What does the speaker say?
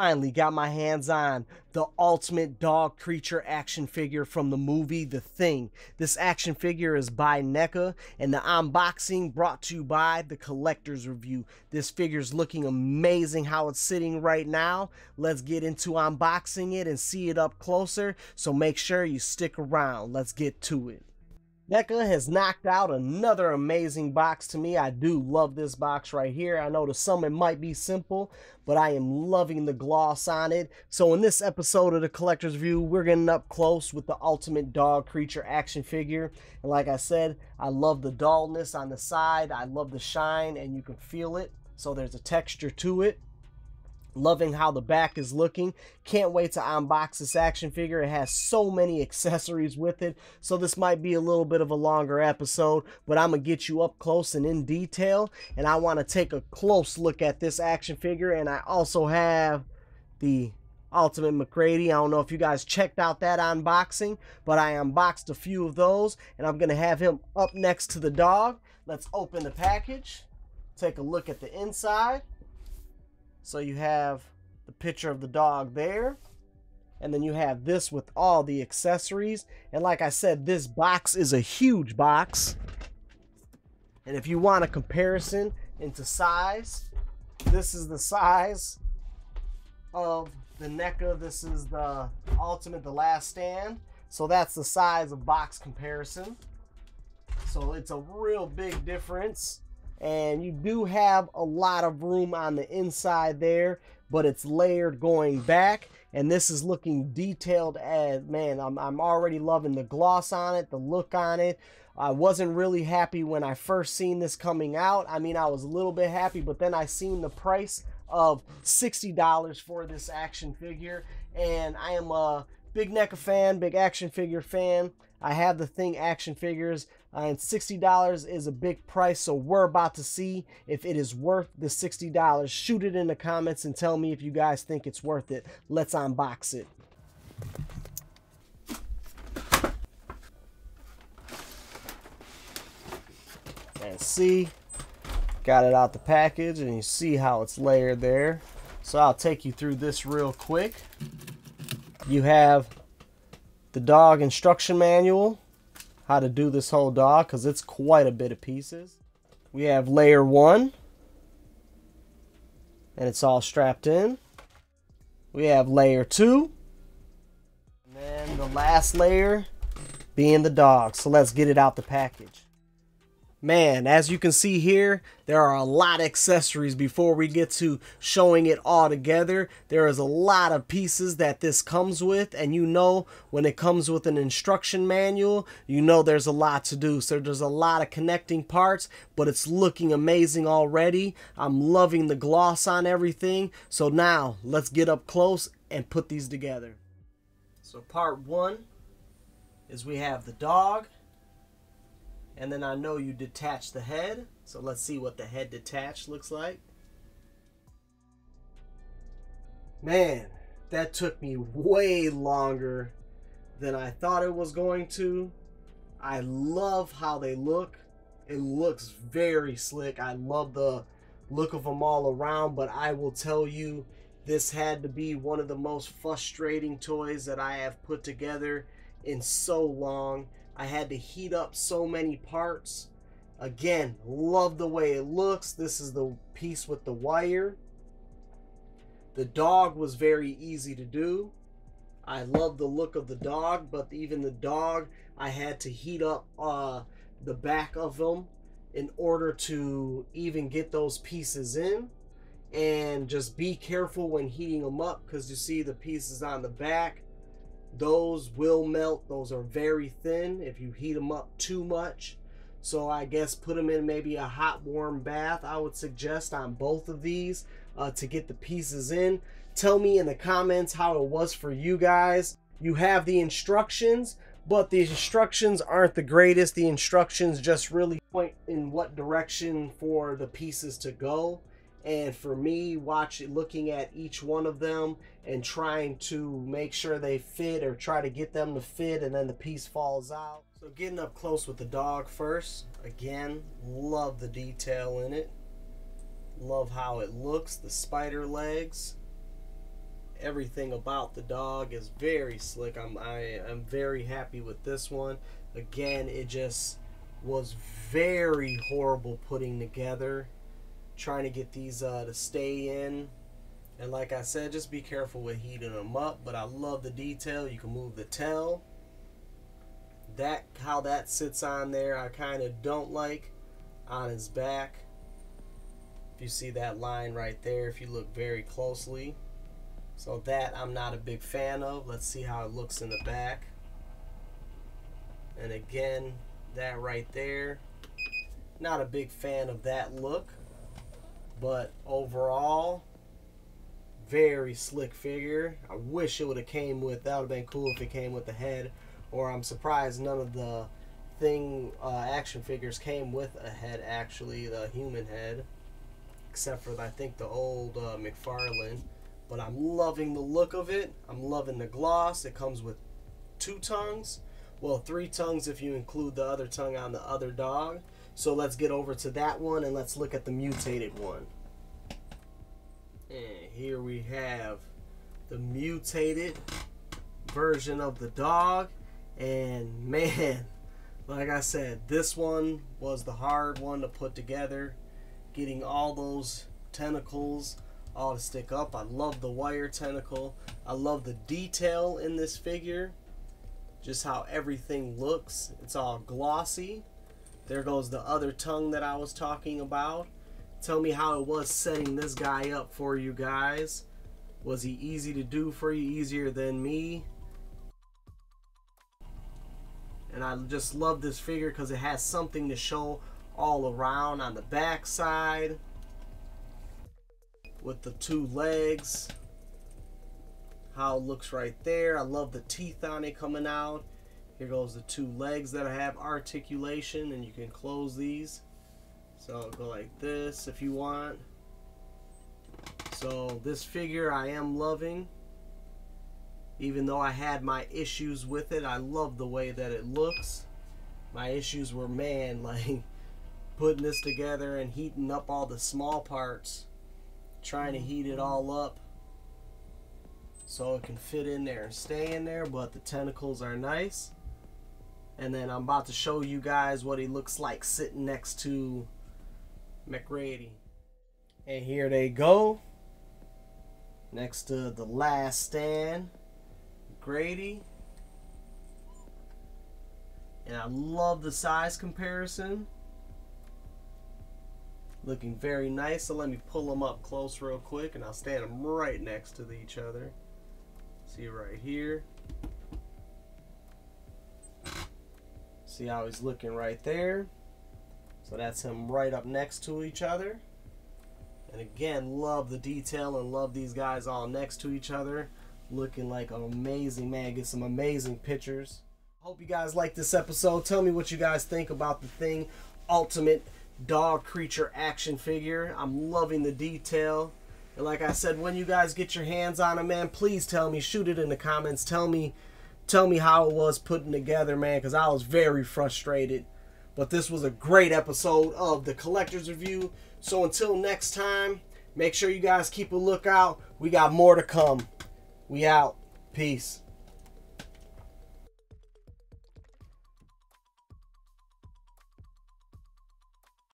finally got my hands on the ultimate dog creature action figure from the movie The Thing. This action figure is by NECA, and the unboxing brought to you by The Collector's Review. This figure's looking amazing how it's sitting right now. Let's get into unboxing it and see it up closer, so make sure you stick around. Let's get to it. NECA has knocked out another amazing box to me. I do love this box right here. I know to some it might be simple, but I am loving the gloss on it. So in this episode of The Collector's Review, we're getting up close with the ultimate dog creature action figure. And like I said, I love the dullness on the side. I love the shine, and you can feel it. So there's a texture to it. Loving how the back is looking. Can't wait to unbox this action figure. It has so many accessories with it, so this might be a little bit of a longer episode, but I'm gonna get you up close and in detail, and I want to take a close look at this action figure. And I also have the Ultimate MacReady. I don't know if you guys checked out that unboxing, but I unboxed a few of those, and I'm gonna have him up next to the dog. Let's open the package, take a look at the inside. So you have the picture of the dog there, and then you have this with all the accessories. And like I said, this box is a huge box, and if you want a comparison into size, this is the size of the NECA. This is the Ultimate, The Last Stand, so that's the size of box comparison. So it's a real big difference. And you do have a lot of room on the inside there, but it's layered going back. And this is looking detailed as, man, I'm already loving the gloss on it, the look on it. I wasn't really happy when I first seen this coming out. I mean, I was a little bit happy, but then I seen the price of $60 for this action figure. And I am a big NECA fan, big action figure fan. I have the Thing action figures, and $60 is a big price, so we're about to see if it is worth the $60. Shoot it in the comments and tell me if you guys think it's worth it. Let's unbox it. And see, got it out the package, and you see how it's layered there. So I'll take you through this real quick. You have the dog instruction manual, how to do this whole dog, because it's quite a bit of pieces. We have layer one, and it's all strapped in. We have layer two, and then the last layer being the dog. So let's get it out the package. Man, as you can see here, there are a lot of accessories. Before we get to showing it all together, there is a lot of pieces that this comes with, and you know when it comes with an instruction manual, you know there's a lot to do. So there's a lot of connecting parts, but it's looking amazing already. I'm loving the gloss on everything. So now let's get up close and put these together. So part one is we have the dog. And then I know you detach the head, so let's see what the head detached looks like. Man, that took me way longer than I thought it was going to. I love how they look. It looks very slick. I love the look of them all around, but I will tell you, this had to be one of the most frustrating toys that I have put together in so long. I had to heat up so many parts. Again, love the way it looks. This is the piece with the wire. The dog was very easy to do. I love the look of the dog, but even the dog, I had to heat up the back of them in order to even get those pieces in. And just be careful when heating them up, because you see the pieces on the back. Those will melt. Those are very thin if you heat them up too much. So I guess put them in maybe a hot warm bath, I would suggest, on both of these to get the pieces in. Tell me in the comments how it was for you guys. You have the instructions, but the instructions aren't the greatest. The instructions just really point in what direction for the pieces to go. And for me, looking at each one of them and trying to make sure they fit, or try to get them to fit, and then the piece falls out. So getting up close with the dog first. Again, love the detail in it. Love how it looks, the spider legs. everything about the dog is very slick. I am very happy with this one. Again, it just was very horrible putting together, trying to get these to stay in. And like I said, just be careful with heating them up. But I love the detail. You can move the tail. That, how that sits on there, I kind of don't like on his back. If you see that line right there, if you look very closely. So that I'm not a big fan of. Let's see how it looks in the back. And again, that right there, not a big fan of that look. But overall, very slick figure. I wish it would have came with, that would have been cool if it came with the head. Or I'm surprised none of the Thing action figures came with a head, actually, the human head. Except for, I think, the old McFarlane. But I'm loving the look of it. I'm loving the gloss. It comes with 2 tongues. Well, 3 tongues if you include the other tongue on the other dog. So let's get over to that one and let's look at the mutated one. And here we have the mutated version of the dog. And man, like I said, this one was the hard one to put together. Getting all those tentacles all to stick up. I love the wire tentacle. I love the detail in this figure. Just how everything looks. It's all glossy. There goes the other tongue that I was talking about. Tell me how it was setting this guy up for you guys. Was he easy to do for you? Easier than me? And I just love this figure because it has something to show all around on the back side. With the 2 legs. How it looks right there. I love the teeth on it coming out. Here goes the 2 legs that have articulation, and you can close these. So I'll go like this if you want. So this figure I am loving. Even though I had my issues with it, I love the way that it looks. My issues were, man, like putting this together and heating up all the small parts. Trying to heat it all up so it can fit in there and stay in there, but the tentacles are nice. And then I'm about to show you guys what he looks like sitting next to MacReady. And here they go. Next to the Last Stand, MacReady. And I love the size comparison. Looking very nice. So let me pull them up close real quick, and I'll stand them right next to each other. See right here. See how he's looking right there. So that's him right up next to each other. And again, love the detail and love these guys all next to each other. Looking like an amazing man. Get some amazing pictures. Hope you guys like this episode. Tell me what you guys think about the Thing Ultimate Dog creature action figure. I'm loving the detail, and like I said, when you guys get your hands on it, man, please tell me, shoot it in the comments, tell me how it was putting together, man, because I was very frustrated. But this was a great episode of the Collector's Review. So until next time, make sure you guys keep a lookout. We got more to come. We out. Peace.